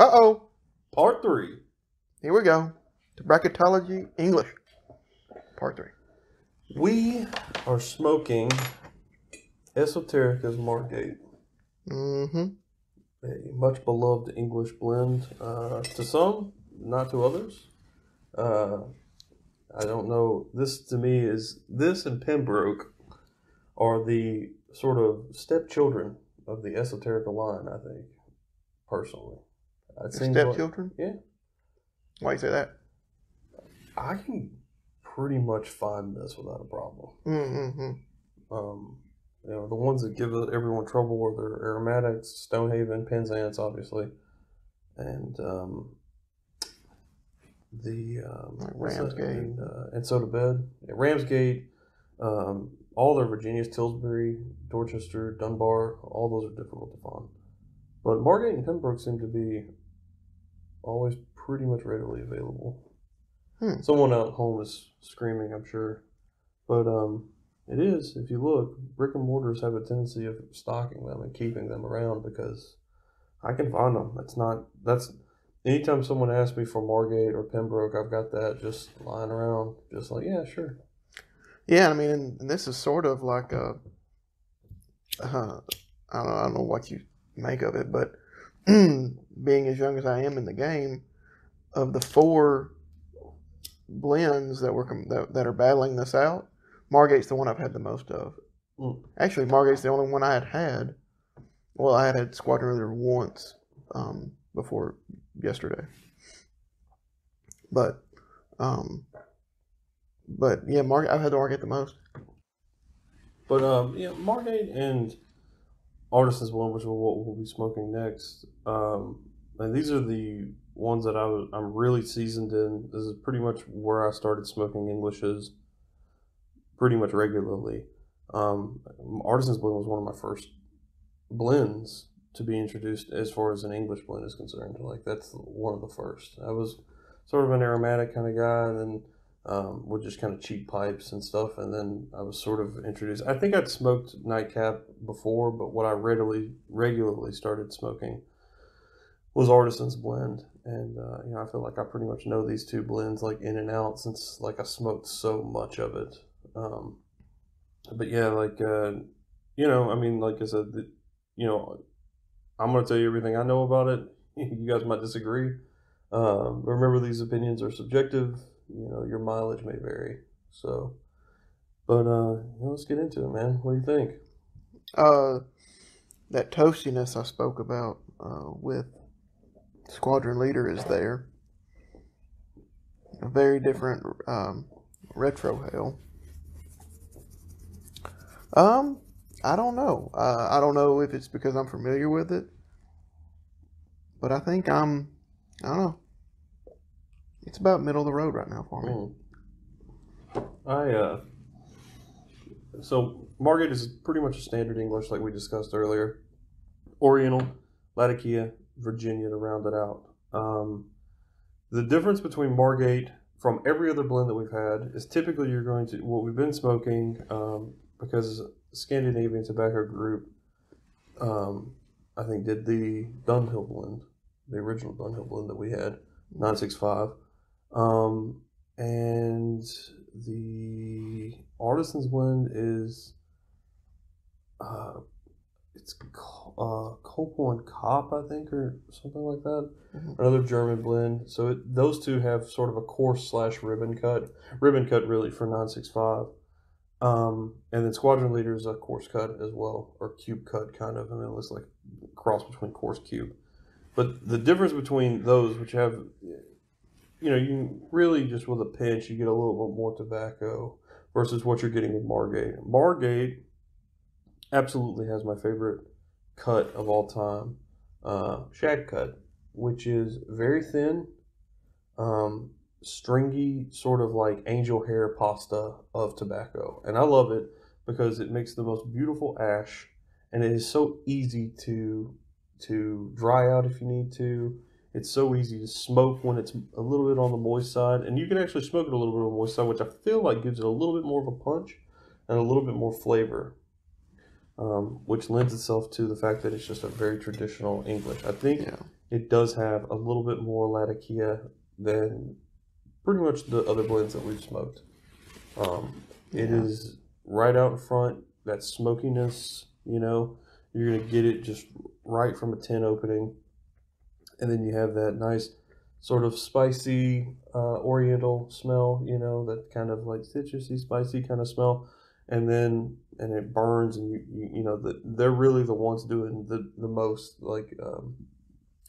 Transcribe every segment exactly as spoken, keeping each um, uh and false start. Uh-oh. Part three. Here we go. Tobracketology English. Part three. We are smoking Esoterica's Margate. Mm-hmm. A much beloved English blend uh, to some, not to others. Uh, I don't know. This to me is, this and Pembroke are the sort of stepchildren of the Esoterica line, I think, personally. Stepchildren? Like, yeah. Why do you say that? I can pretty much find this without a problem. Mm-hmm. Um, you know, the ones that give everyone trouble were their aromatics, Stonehaven, Penzance, obviously, and um, the um, like Ramsgate and, uh, and Soda Bed, yeah, Ramsgate, um, all their Virginias, Tillsbury, Dorchester, Dunbar, all those are difficult to find. But Margate and Pembroke seem to be always pretty much readily available. Hmm. Someone out home is screaming, I'm sure, but um. It is, if you look, brick and mortars have a tendency of stocking them and keeping them around because I can find them. That's not, that's, anytime someone asks me for Margate or Pembroke, I've got that just lying around, just like, yeah, sure. Yeah, I mean, and, and this is sort of like a, uh, I, don't, I don't know what you make of it, but being as young as I am in the game, of the four blends that, were, that, that are battling this out, Margate's the one I've had the most of. Mm. Actually, Margate's the only one I had had. Well, I had had Squadron Leader once um, before yesterday. But, um, but yeah, Margate, I've had the Margate the most. But, um, yeah, Margate and Artisan's Blend, which is what we'll be smoking next. Um, and these are the ones that I was, I'm really seasoned in. This is pretty much where I started smoking Englishes. Pretty much regularly. Um, Artisan's Blend was one of my first blends to be introduced as far as an English blend is concerned. Like, that's one of the first. I was sort of an aromatic kind of guy, and then um, with just kind of cheap pipes and stuff, and then I was sort of introduced. I think I'd smoked Nightcap before, but what I readily, regularly started smoking was Artisan's Blend. And, uh, you know, I feel like I pretty much know these two blends, like, in and out since, like, I smoked so much of it. Um, but yeah, like, uh, you know, I mean, like I said, the, you know, I'm going to tell you everything I know about it. You guys might disagree. Um, remember these opinions are subjective, you know, your mileage may vary. So, but, uh, you know, let's get into it, man. What do you think? Uh, that toastiness I spoke about, uh, with Squadron Leader is there. A very different, um, retro hail. Um, I don't know. Uh, I don't know if it's because I'm familiar with it, but I think I'm, I don't know. It's about middle of the road right now for me. Mm. I, uh, so Margate is pretty much a standard English like we discussed earlier. Oriental, Latakia, Virginia to round it out. Um, the difference between Margate from every other blend that we've had is typically you're going to, what we've been smoking, um, because Scandinavian Tobacco Group, um, I think, did the Dunhill blend, the original Dunhill blend that we had, nine six five. Um, and the Artisan's Blend is, uh, it's uh, Copon Cop, I think, or something like that. Mm-hmm. Another German blend. So it, those two have sort of a coarse slash ribbon cut. Ribbon cut, really, for nine six five. Um, and then Squadron Leader is a coarse cut as well, or cube cut kind of. I mean, it looks like a cross between coarse cube. But the difference between those, which have, you know, you really just with a pinch, you get a little bit more tobacco versus what you're getting with Margate. Margate absolutely has my favorite cut of all time, uh, shag cut, which is very thin, um, stringy, sort of like angel hair pasta of tobacco, and I love it because it makes the most beautiful ash, and it is so easy to to dry out if you need to. It's so easy to smoke when it's a little bit on the moist side, and you can actually smoke it a little bit on the moist side, which I feel like gives it a little bit more of a punch and a little bit more flavor, um, which lends itself to the fact that it's just a very traditional English. I think yeah. It does have a little bit more Latakia than pretty much the other blends that we've smoked. Um, it yeah. is right out front, that smokiness, you know, you're going to get it just right from a tin opening. And then you have that nice sort of spicy uh, oriental smell, you know, that kind of like citrusy, spicy kind of smell. And then, and it burns, and you, you, you know, the, they're really the ones doing the, the most, like, um,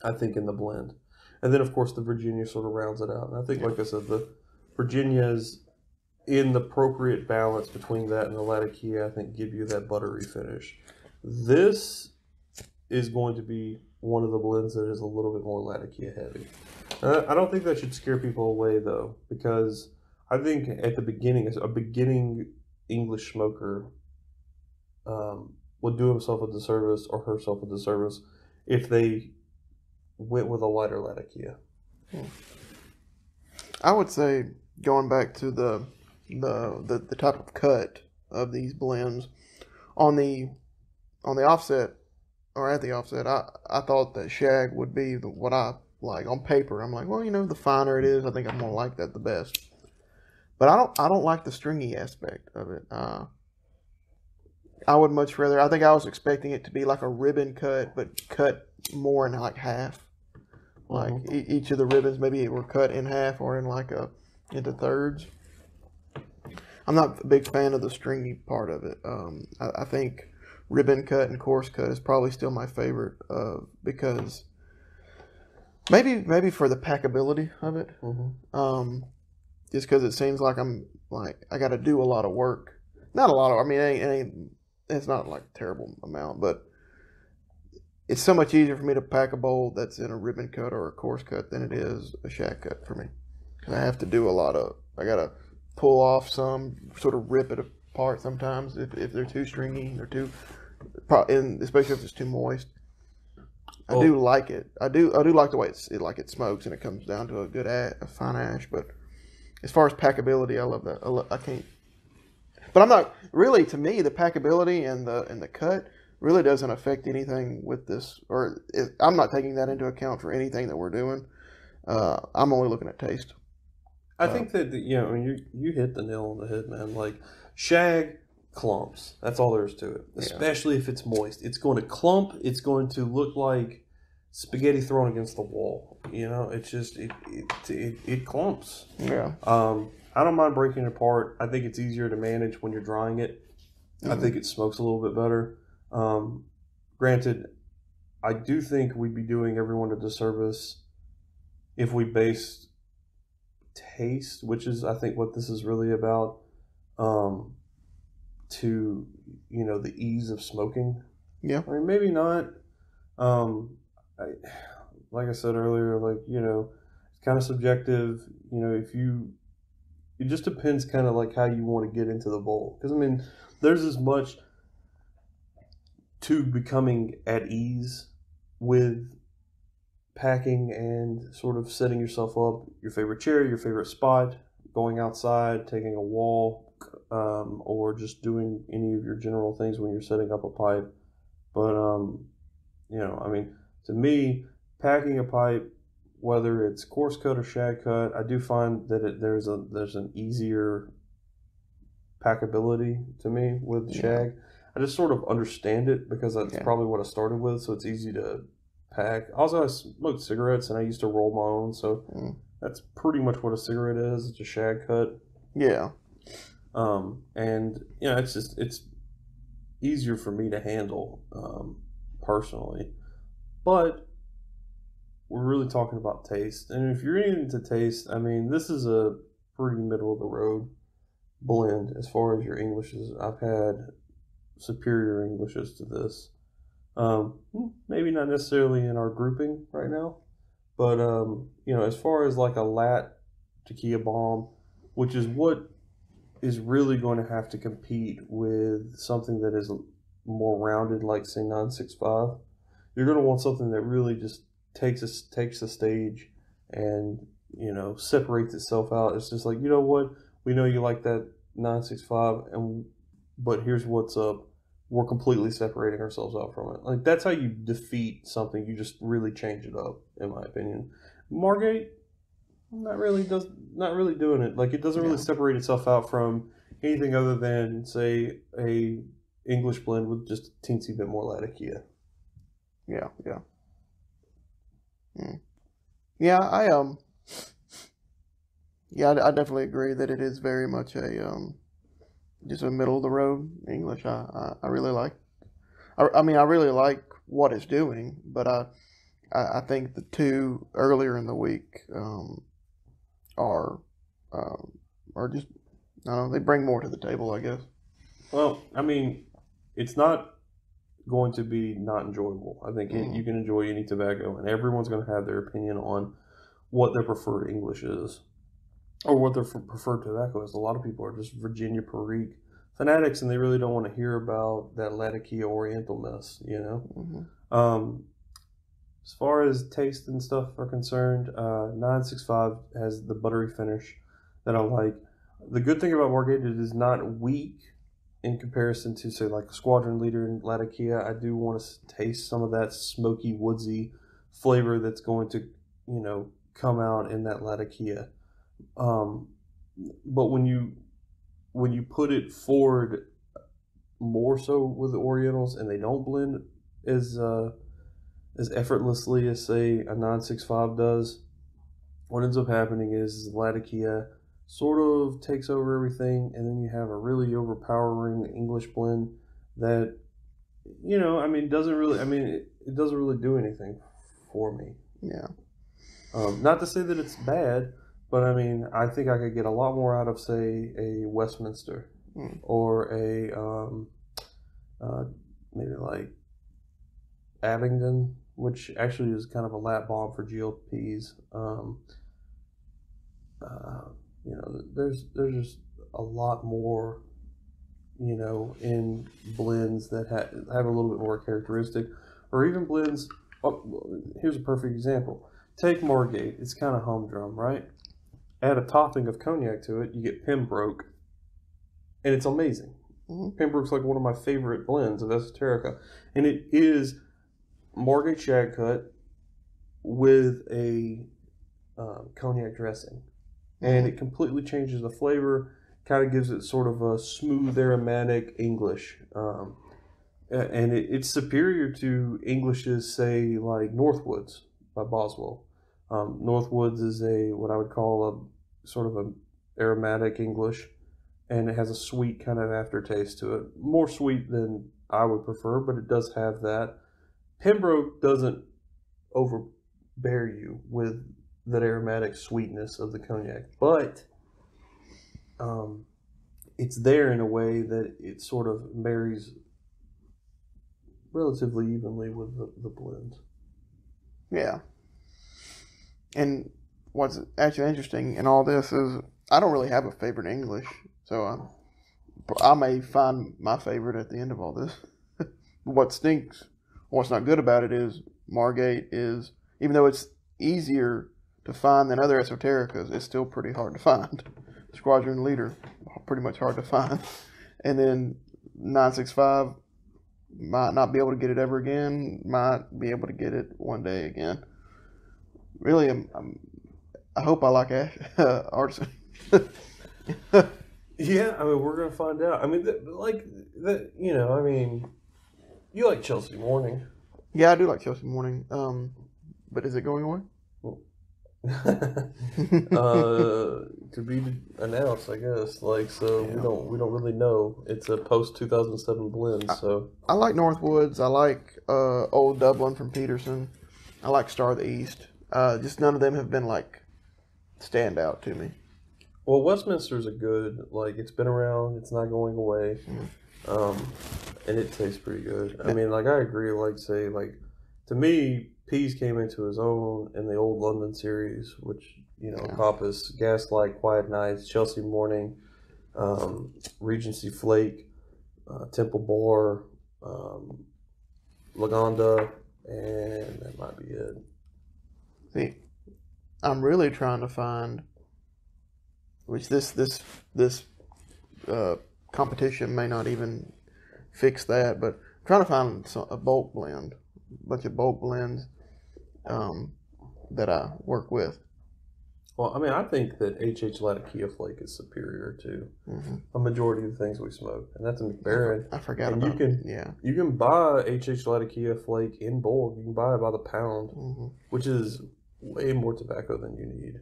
I think, in the blend. And then, of course, the Virginia sort of rounds it out. And I think, like I said, the Virginia's in the appropriate balance between that and the Latakia, I think, give you that buttery finish. This is going to be one of the blends that is a little bit more Latakia heavy. Uh, I don't think that should scare people away, though, because I think at the beginning, a beginning English smoker um, would do himself a disservice or herself a disservice if they went with a lighter Latakia. Hmm. I would say, going back to the, the the the type of cut of these blends, on the on the offset or at the offset, I, I thought that shag would be the, what I like on paper. I'm like, well, you know, the finer it is, I think I'm gonna like that the best. But I don't I don't like the stringy aspect of it. Uh, I would much rather. I think I was expecting it to be like a ribbon cut, but cut more in like half. Like mm-hmm. e- each of the ribbons, maybe it were cut in half or in like a into thirds. I'm not a big fan of the stringy part of it. Um, I, I think ribbon cut and coarse cut is probably still my favorite uh, because maybe maybe for the packability of it. Mm-hmm. Um, just because it seems like I'm like I got to do a lot of work. Not a lot of. I mean, it ain't, it ain't, it's not like a terrible amount, but it's so much easier for me to pack a bowl that's in a ribbon cut or a coarse cut than it is a shag cut for me. Because I have to do a lot of, I got to pull off some, sort of rip it apart sometimes if, if they're too stringy or too, and especially if it's too moist. I oh. do like it. I do I do like the way it's, it, like it smokes and it comes down to a good ash, a fine ash. But as far as packability, I love that. I, love, I can't, but I'm not, really to me, the packability and the and the cut really doesn't affect anything with this, or it, I'm not taking that into account for anything that we're doing. Uh, I'm only looking at taste. I um, think that, you know, I mean, you, you hit the nail on the head, man. Like, shag clumps. That's all there is to it. Especially yeah. if it's moist. It's going to clump. It's going to look like spaghetti thrown against the wall. You know, it's just, it it, it, it clumps. Yeah. Um, I don't mind breaking it apart. I think it's easier to manage when you're drying it. Mm-hmm. I think it smokes a little bit better. Um, granted, I do think we'd be doing everyone a disservice if we based taste, which is I think what this is really about, um, to, you know, the ease of smoking. Yeah. I mean, maybe not. Um, I, like I said earlier, like, you know, it's kind of subjective. You know, if you, it just depends kind of like how you want to get into the bowl. Because, I mean, there's as much to becoming at ease with packing and sort of setting yourself up, your favorite chair, your favorite spot, going outside, taking a walk, um, or just doing any of your general things when you're setting up a pipe. But, um, you know, I mean, to me, packing a pipe, whether it's coarse cut or shag cut, I do find that it, there's a there's an easier packability to me with shag. I just sort of understand it because that's yeah. probably what I started with, so it's easy to pack. Also, I smoked cigarettes, and I used to roll my own, so mm. that's pretty much what a cigarette is. It's a shag cut. Yeah. Um, and, you know, it's just, it's easier for me to handle, um, personally. But we're really talking about taste. And if you're into taste, I mean, this is a pretty middle-of-the-road blend as far as your Englishes. I've had superior Englishes to this. Um, maybe not necessarily in our grouping right now, but, um, you know, as far as like a Lat Tequila Bomb, which is what is really going to have to compete with something that is more rounded, like say nine six five, you're going to want something that really just takes us, takes the stage and, you know, separates itself out. It's just like, you know what, we know you like that nine six five, and, but here's what's up. we're completely separating ourselves out from it. Like, that's how you defeat something. You just really change it up, in my opinion. Margate, not really does not really doing it. Like, it doesn't really yeah. separate itself out from anything other than, say, a English blend with just a teensy bit more Latakia. Yeah, yeah. Mm. Yeah, I um, yeah, I, I definitely agree that it is very much a um, just a middle of the road English. I, I, I really like, I, I mean, I really like what it's doing, but I, I, I think the two earlier in the week um, are, um, are just, I don't know, they bring more to the table, I guess. Well, I mean, it's not going to be not enjoyable. I think mm. it, you can enjoy any tobacco, and everyone's going to have their opinion on what their preferred English is, or what their preferred tobacco is. A lot of people are just Virginia Perique fanatics, and they really don't want to hear about that Latakia Oriental mess, you know? Mm-hmm. Um, as far as taste and stuff are concerned, uh, nine six five has the buttery finish that I like. The good thing about Margate, it is not weak in comparison to, say, like Squadron Leader and Latakia. I do want to taste some of that smoky, woodsy flavor that's going to, you know, come out in that Latakia. Um, but when you when you put it forward more so with the Orientals, and they don't blend as uh, as effortlessly as, say, a nine six five does, what ends up happening is Latakia sort of takes over everything, and then you have a really overpowering English blend that, you know, I mean, doesn't really, I mean, it, it doesn't really do anything for me. Yeah. Um, not to say that it's bad, but, I mean, I think I could get a lot more out of, say, a Westminster mm. or a um, uh, maybe like Abingdon, which actually is kind of a lap bomb for G L Ps. Um, uh, you know, there's there's just a lot more, you know, in blends that ha- have a little bit more characteristic, or even blends. Oh, here's a perfect example. Take Margate. It's kind of humdrum, right? Add a topping of cognac to it, you get Pembroke, and it's amazing. Mm-hmm. Pembroke's like one of my favorite blends of Esoterica, and it is Margate shag cut with a uh, cognac dressing, mm-hmm. and it completely changes the flavor, kind of gives it sort of a smooth, aromatic English, um, and it, it's superior to Englishes, say, like Northwoods by Boswell. Um, Northwoods is a, what I would call a sort of an aromatic English, and it has a sweet kind of aftertaste to it. More sweet than I would prefer, but it does have that. Pembroke doesn't overbear you with that aromatic sweetness of the cognac, but um, it's there in a way that it sort of marries relatively evenly with the, the blend. Yeah. And what's actually interesting in all this is I don't really have a favorite English, so I'm, I may find my favorite at the end of all this. What stinks, what's not good about it is Margate is, even though it's easier to find than other Esotericas, it's still pretty hard to find. Squadron Leader, pretty much hard to find. And then nine six five, might not be able to get it ever again, might be able to get it one day again. Really, I'm, I'm, I hope I like uh, Artisan. Yeah, I mean, we're going to find out. I mean, th- like, th- you know, I mean, you like Chelsea Morning. Yeah, I do like Chelsea Morning. Um, but is it going away? Well, uh, to be announced, I guess. Like, so yeah. we don't we don't really know. It's a post-two thousand seven blend, I, so. I like Northwoods. I like uh, Old Dublin from Peterson. I like Star of the East. Uh, just none of them have been, like, stand out to me. Well, Westminster's a good, like, it's been around, it's not going away, mm. um, and it tastes pretty good. I mean, like, I agree, like, say, like, to me, Pease came into his own in the Old London series, which, you know, yeah. Coppice, Gaslight, Quiet Nights, Chelsea Morning, um, Regency Flake, uh, Temple Boar, um, Lagonda, and that might be it. See, I'm really trying to find, which this this this uh, competition may not even fix that. But I'm trying to find a bulk blend, a bunch of bulk blends um, that I work with. Well, I mean, I think that H H Latakia flake is superior to mm-hmm. a majority of the things we smoke, and that's in McBaron. I forgot and about you can, it. Yeah, you can buy H H Latakia flake in bulk. You can buy it by the pound, mm-hmm. which is way more tobacco than you need.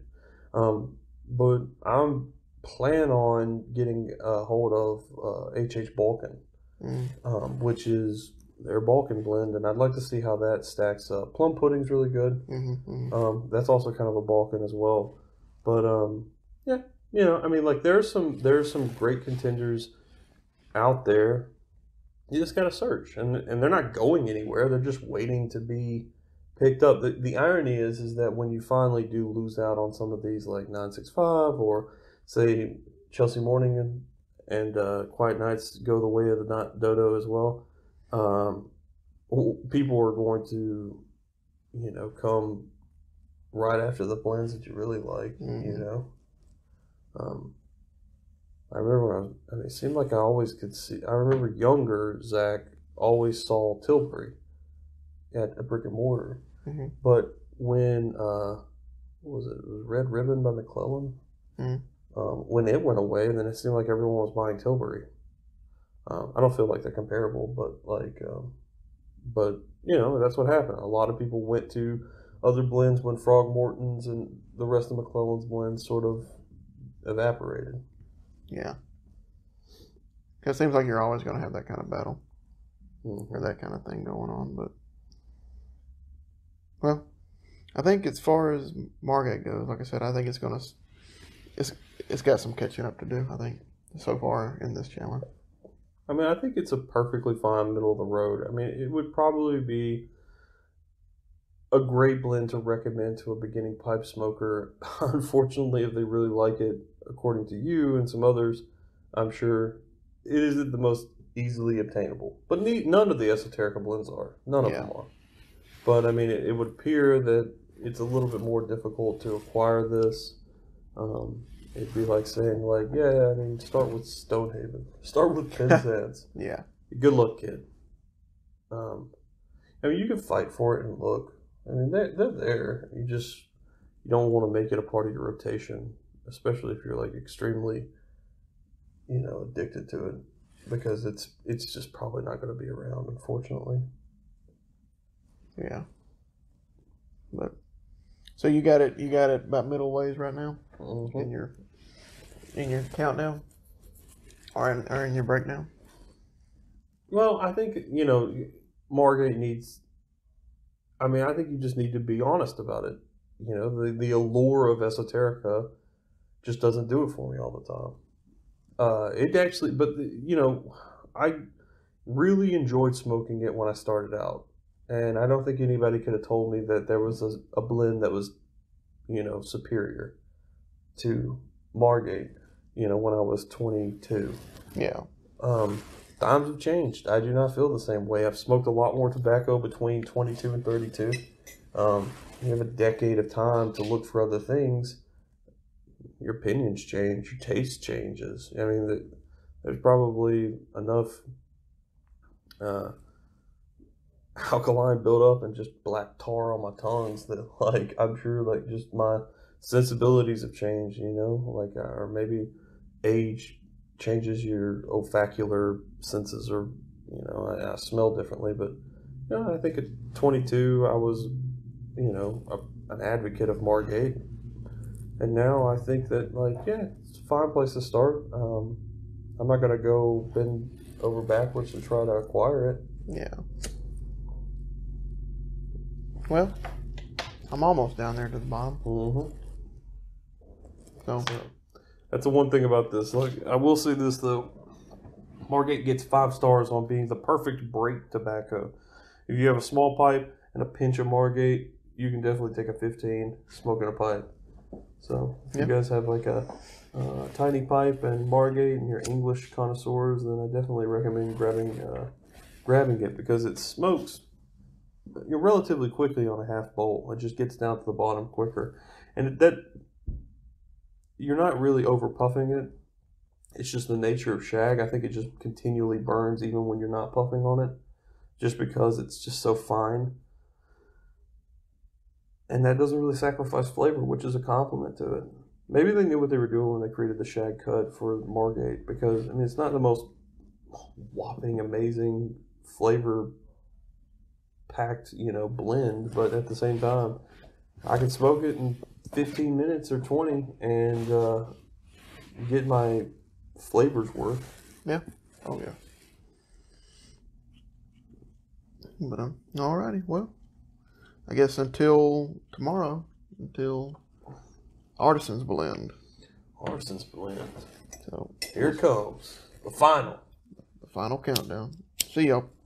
Um, but I'm plan on getting a hold of uh, H H Balkan, mm. um, which is their Balkan blend, and I'd like to see how that stacks up. Plum pudding's really good. Mm-hmm. Um, that's also kind of a Balkan as well. But um, yeah, you know, I mean, like there's some there's some great contenders out there. You just gotta search, and and they're not going anywhere. They're just waiting to be picked up. The, the irony is is that when you finally do lose out on some of these, like nine six five or say Chelsea Morning and, and uh, Quiet Nights go the way of the not Dodo as well. Um, people are going to, you know, come right after the blends that you really like, mm-hmm. you know. Um, I remember when I was, I mean, it seemed like I always could see, I remember younger Zach always saw Tillsbury at a brick and mortar. Mm-hmm. But when, uh, what was it? It was Red Ribbon by McClellan. Mm-hmm. Um, when it went away, then it seemed like everyone was buying Tillsbury. Um, I don't feel like they're comparable, but like, um, but you know, that's what happened. A lot of people went to other blends when Frogmorton's and the rest of McClellan's blends sort of evaporated. Yeah. It seems like you're always going to have that kind of battle mm-hmm. or that kind of thing going on. But, well, I think as far as Margate goes, like I said, I think it's going to, it's, it's got some catching up to do, I think, so far in this challenge. I mean, I think it's a perfectly fine middle of the road. I mean, it would probably be a great blend to recommend to a beginning pipe smoker. Unfortunately, if they really like it, according to you and some others, I'm sure it isn't the most easily obtainable. But none of the esoterica blends are. None of yeah. them are. But, I mean, it, it would appear that it's a little bit more difficult to acquire this. Um... It'd be like saying, like, yeah, I mean, start with Stonehaven. Start with Penzance. Yeah. Good luck, kid. Um, I mean, you can fight for it and look. I mean, they're, they're there. You just you don't want to make it a part of your rotation, especially if you're, like, extremely, you know, addicted to it. Because it's it's just probably not going to be around, unfortunately. Yeah. But... So you got it. You got it about middle ways right now mm-hmm. in your in your countdown, or in, or in your breakdown. Well, I think you know Margate needs. I mean, I think you just need to be honest about it. You know, the the allure of esoterica just doesn't do it for me all the time. Uh, it actually, but the, you know, I really enjoyed smoking it when I started out. And I don't think anybody could have told me that there was a, a blend that was, you know, superior to Margate, you know, when I was twenty-two. Yeah. Um, times have changed. I do not feel the same way. I've smoked a lot more tobacco between twenty-two and thirty-two. Um, you have a decade of time to look for other things. Your opinions change. Your taste changes. I mean, the, there's probably enough... Uh, alkaline buildup and just black tar on my tongues that, like, I'm sure, like, just my sensibilities have changed, you know, like, or maybe age changes your olfactory senses, or, you know, I, I smell differently. But, you know, I think at twenty-two I was, you know, a, an advocate of Margate, and now I think that, like, yeah, it's a fine place to start. um I'm not gonna go bend over backwards to try to acquire it. Yeah. Well, I'm almost down there to the bottom. Mm-hmm. So that's the one thing about this. Like, I will say this though, Margate gets five stars on being the perfect break tobacco. If you have a small pipe and a pinch of Margate, you can definitely take a fifteen smoking a pipe. So if yep. you guys have like a uh, tiny pipe and Margate and you're English connoisseurs, then I definitely recommend grabbing uh, grabbing it, because it smokes. You're relatively quickly on a half bowl. It just gets down to the bottom quicker, and that you're not really over puffing it. It's just the nature of shag. I think it just continually burns even when you're not puffing on it, just because it's just so fine. And that doesn't really sacrifice flavor, which is a compliment to it. Maybe they knew what they were doing when they created the shag cut for Margate, because, I mean, it's not the most whopping, amazing flavor packed, you know, blend, but at the same time, I could smoke it in fifteen minutes or twenty and uh, get my flavors worth. Yeah. Oh, yeah. But, um, alrighty, well, I guess until tomorrow, until Artisan's Blend. Artisan's Blend. So, here it comes. The final. The final countdown. See y'all.